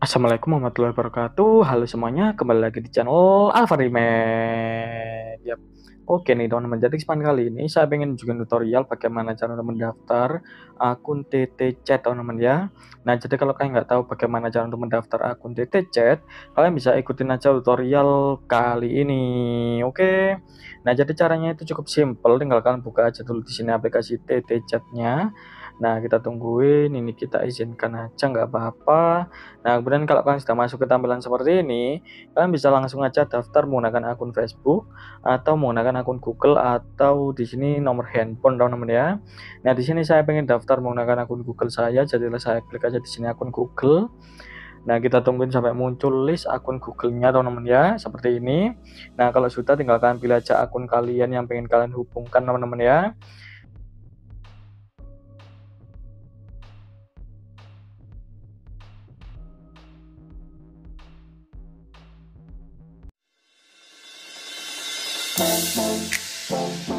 Assalamualaikum warahmatullahi wabarakatuh. Halo semuanya, kembali lagi di channel Alvan Remag. Oke nih teman-teman, jadi kesempatan kali ini saya pengen juga tutorial bagaimana cara mendaftar akun TTChat teman-teman ya. Nah jadi kalau kalian nggak tahu bagaimana cara untuk mendaftar akun TTChat, kalian bisa ikutin aja tutorial kali ini. Oke. Nah jadi caranya itu cukup simple, tinggal kalian buka aja dulu di sini aplikasi TTChat-nya. Nah kita tungguin, ini kita izinkan aja nggak apa-apa. Nah kemudian kalau kalian sudah masuk ke tampilan seperti ini, kalian bisa langsung aja daftar menggunakan akun Facebook atau menggunakan akun Google atau di sini nomor handphone teman-teman ya. Nah di sini saya pengen daftar menggunakan akun Google saya, jadilah saya klik aja di sini akun Google. Nah kita tungguin sampai muncul list akun Google-nya teman-teman ya, seperti ini. Nah kalau sudah tinggal kalian pilih aja akun kalian yang pengen kalian hubungkan teman-teman ya.